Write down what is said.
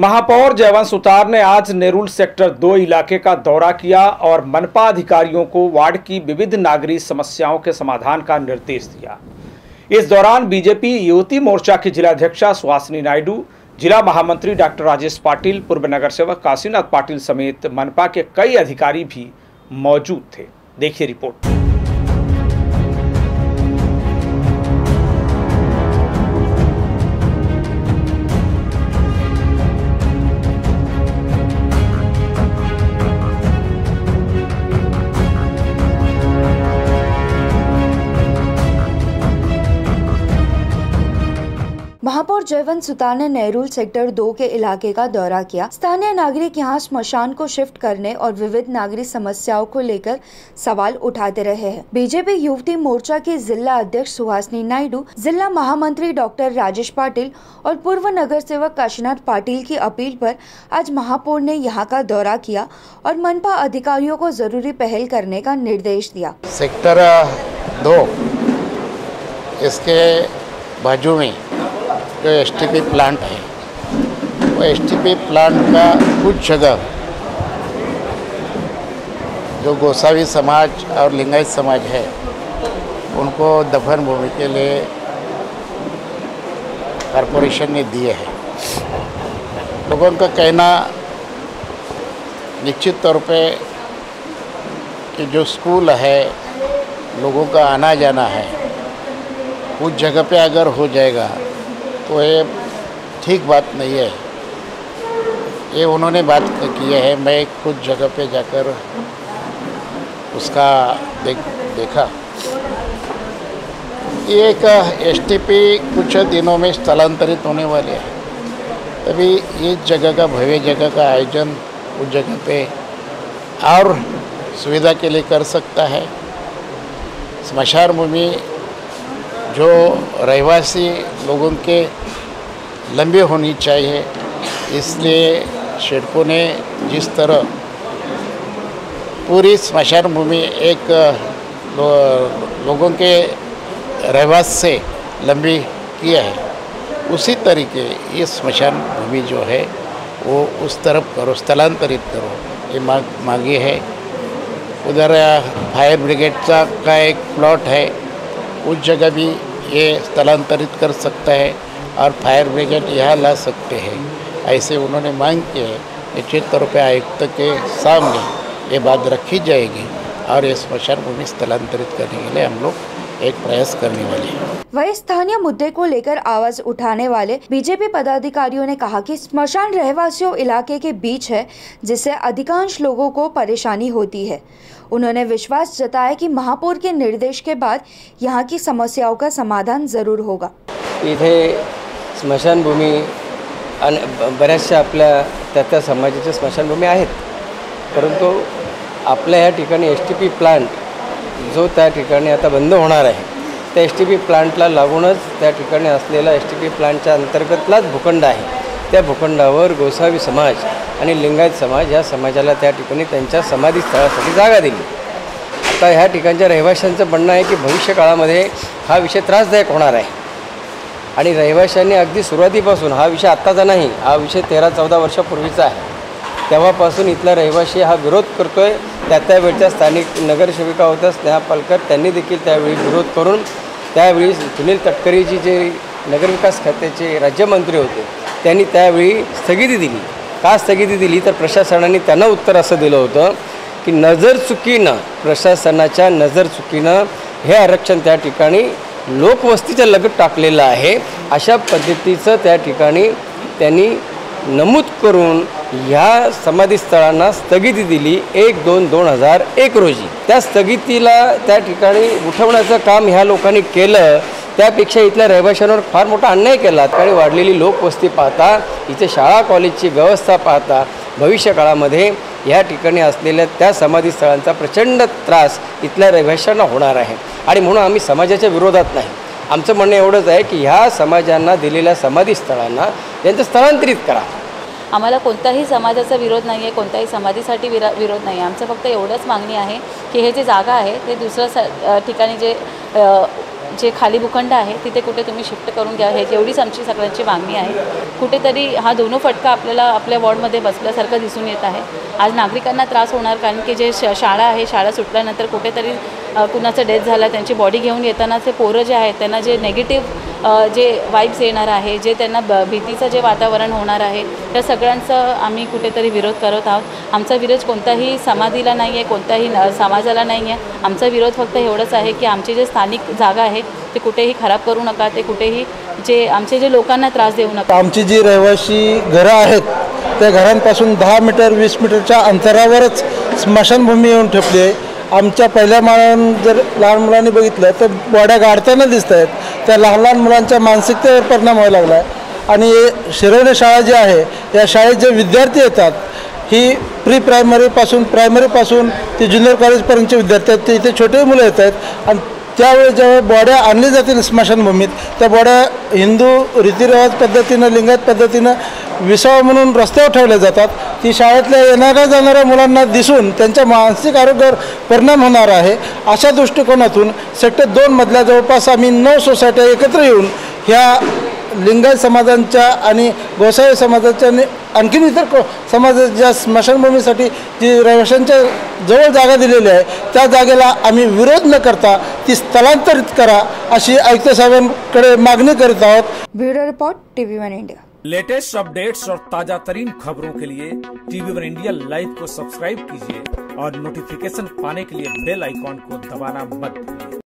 महापौर जयवंत सुतार ने आज नेरुल सेक्टर 2 इलाके का दौरा किया और मनपा अधिकारियों को वार्ड की विविध नागरिक समस्याओं के समाधान का निर्देश दिया। इस दौरान बीजेपी युवती मोर्चा की जिलाध्यक्षा सुहासिनी नायडू, जिला महामंत्री डॉक्टर राजेश पाटिल, पूर्व नगर सेवक काशीनाथ पाटिल समेत मनपा के कई अधिकारी भी मौजूद थे। देखिए रिपोर्ट। महापौर जयवंत सुतार ने नेरुल सेक्टर 2 के इलाके का दौरा किया। स्थानीय नागरिक यहाँ स्मशान को शिफ्ट करने और विविध नागरिक समस्याओं को लेकर सवाल उठाते रहे हैं। बीजेपी युवती मोर्चा की जिला अध्यक्ष सुहासिनी नायडू, जिला महामंत्री डॉक्टर राजेश पाटिल और पूर्व नगर सेवक काशीनाथ पाटिल की अपील पर आज महापौर ने यहाँ का दौरा किया और मनपा अधिकारियों को जरूरी पहल करने का निर्देश दिया। सेक्टर 2 इसके बाजू में जो एसटीपी प्लांट है, वो एसटीपी प्लांट का कुछ जगह जो गोसावी समाज और लिंगायत समाज है, उनको दफन भूमि के लिए कॉरपोरेशन ने दिए हैं। लोगों का कहना निश्चित तौर पे कि जो स्कूल है, लोगों का आना जाना है, कुछ जगह पे अगर हो जाएगा तो ये ठीक बात नहीं है। ये उन्होंने बात की है, मैं खुद जगह पे जाकर उसका देखा। ये एक एसटीपी कुछ दिनों में स्थलांतरित होने वाले हैं, तभी इस जगह का भव्य जगह का आयोजन उस जगह पे और सुविधा के लिए कर सकता है। स्मशान भूमि जो रहवासी लोगों के लंबे होनी चाहिए, इसलिए शेडको ने जिस तरह पूरी स्मशान भूमि एक लोगों के रहवास से लंबी किया है, उसी तरीके ये स्मशान भूमि जो है वो उस तरफ करो, स्थलांतरित करो, ये मांगी है। उधर फायर ब्रिगेड का एक प्लॉट है, उस जगह भी ये स्थलांतरित कर सकता है और फायर ब्रिगेड यहाँ ला सकते हैं, ऐसे उन्होंने मांग की है। निश्चित तौर पर आयुक्त के सामने ये बात रखी जाएगी और ये स्मशान भूमि स्थलांतरित करने के लिए हम लोग एक प्रयास करने वाले हैं। वही स्थानीय मुद्दे को लेकर आवाज उठाने वाले बीजेपी पदाधिकारियों ने कहा कि स्मशान रहवासियों इलाके के बीच है, जिससे अधिकांश लोगों को परेशानी होती है। उन्होंने विश्वास जताया कि महापौर के निर्देश के बाद यहां की समस्याओं का समाधान जरूर होगा। इथे स्मशान भूमि बऱ्याचशा आपल्या त्या समाजाच्या स्मशान भूमि आहेत, परंतु आपल्या या ठिकाणी एसटीपी प्लांट जो त्या ठिकाणी आता बंद होणार आहे, त्या एस टी पी प्लांटला लागूनच त्या ठिकाणी असलेला एस टी पी प्लांटच्या अंतर्गतलाच भूखंड आहे। त्या भूखंडावर गोसावी समाज आणि लिंगायत समाज या समाजाला त्या ठिकाणी त्यांच्या समाधीस्थळासाठी जागा दिली। आता ह्या ठिकाणच्या रहिवाशांचं म्हणणं आहे की भविष्य काळामध्ये हा विषय त्रासदायक होणार आहे आणि रहिवाशांनी अगदी सुरुवातीपासून, हा विषय आत्ताचा नाही, हा विषय 13-14 वर्षापूर्वीचा आहे, तेव्हापासून इथला रहिवासी हा विरोध करतो आहे। त्या वेळच्या स्थानिक नगरसेविका होत्या स्नेहा पालकर, त्यांनी देखील त्यावेळी विरोध करून, त्यावेळी सुनील तटकरे जी जे नगरविकास खात्याचे राज्यमंत्री होते, त्यांनी त्यावेळी स्थगिती दिली। का स्थगिती दिली? तर प्रशासनाने त्यांना उत्तर असं दिलं होतं की प्रशासनाच्या नजर चुकीनं हे आरक्षण त्या ठिकाणी लोकवस्तीच्या लगत टाकलेलं आहे। अशा पद्धतीचं त्या ठिकाणी त्यांनी नमूद करून ह्या समाधीस्थळांना स्थगिती दिली 1-2-2001 रोजी। त्या स्थगितीला त्या ठिकाणी उठवण्याचं काम ह्या लोकांनी केलं, त्यापेक्षा इथल्या रहिवाशांवर फार मोठा अन्याय केला। त्यावेळी वाढलेली लोकवस्ती पाहता, इथे शाळा कॉलेजची व्यवस्था पाहता, भविष्य काळामध्ये या ठिकाणी असलेल्या त्या समाधीस्थळांचा प्रचंड त्रास इथल्या रहिवाशांना होणार आहे आणि म्हणून आम्ही समाजाच्या विरोधात नाही। आमचं म्हणणं एवढंच आहे की ह्या समाजांना दिलेल्या समाधीस्थळांना त्यांचं स्थलांतरित करा। आम्हाला कोणताही समाजाचा विरोध नाही आहे, कोणताही समाधीसाठी विरोध नाही आहे। आमचं फक्त एवढंच मागणी आहे की हे जे जागा आहे ते दुसऱ्या ठिकाणी जे जे खाली भूखंड आहे तिथे कुठे तुम्ही शिफ्ट करून घ्या, हे एवढीच आमची सगळ्यांची मागणी आहे। कुठेतरी हा दोनों फटका आपल्याला आपल्या वॉर्डमध्ये बसल्यासारखं दिसून येत आहे। आज नागरिकांना त्रास होणार, कारण की जे शाळा आहे, शाळा सुटल्यानंतर कुठेतरी कुणाचा डेथ झाला त्यांची बॉडी घेऊन येताना ते पोरं जे आहेत त्यांना जे नेगेटिव्ह जे वाईब्स येणार आहे, जे त्यांना भीतीचं जे वातावरण होणार आहे, त्या सगळ्यांचं आम्ही कुठेतरी विरोध करत आहोत। आमचा विरोध कोणताही समाजाला नाही आहे, कोणताही समाजाला नाही आहे। आमचा विरोध फक्त एवढंच आहे की आमची जे स्थानिक जागा आहे ते कुठेही खराब करू नका, ते कुठेही जे आमचे जे लोकांना त्रास देऊ नका। आमची जी रहिवासी घरं आहेत त्या घरांपासून 10 मीटर 20 मीटरच्या अंतरावरच स्मशानभूमी येऊन ठेपली आहे। आमच्या पहिल्या माळावरून जर लहान मुलांनी बघितलं तर बॉड्या गाडताना दिसत आहेत, त्या लहान लहान मुलांच्या मानसिकतेवर परिणाम व्हायला लागला आहे। आणि शिरवणे शाळा जी आहे या शाळेत जे विद्यार्थी येतात ही प्री प्रायमरीपासून ते ज्युनियर कॉलेजपर्यंतचे विद्यार्थी आहेत, ते इथे छोटे मुलं येत आहेत। आणि त्यावेळेस जेव्हा बॉड्या आणली जातील स्मशानभूमीत, त्या बॉड्या हिंदू रीतिरिवाज पद्धतीनं लिंगायत पद्धतीनं विसावा म्हणून रस्त्यावर ठेवले जातात। ती शाळेतल्या येणाऱ्या जाणाऱ्या मुलांना दिसून त्यांच्या मानसिक आरोग्यावर परिणाम होणार आहे। अशा दृष्टिकोनातून सेक्टर 2 मधल्या जवळपास आम्ही 9 सोसायट्या एकत्र येऊन ह्या लिंगायत समाजांच्या आणि गोसावी समाजाच्या आणि आणखीन इतर समाजाच्या स्मशानभूमीसाठी जी रहिवाशांच्या जवळ जागा दिलेली आहे त्या जागेला आम्ही विरोध न करता ती स्थलांतरित करा अशी आयुक्त साहेबांकडे मागणी करीत आहोत। Bureau report, TV1 India. Latest updates और ताजा तरीन खबरों के लिए TV1 इंडिया लाइव को सब्सक्राइब कीजिए और नोटिफिकेशन पाने के लिए बेल आइकॉन को दबाना मत भूलिए।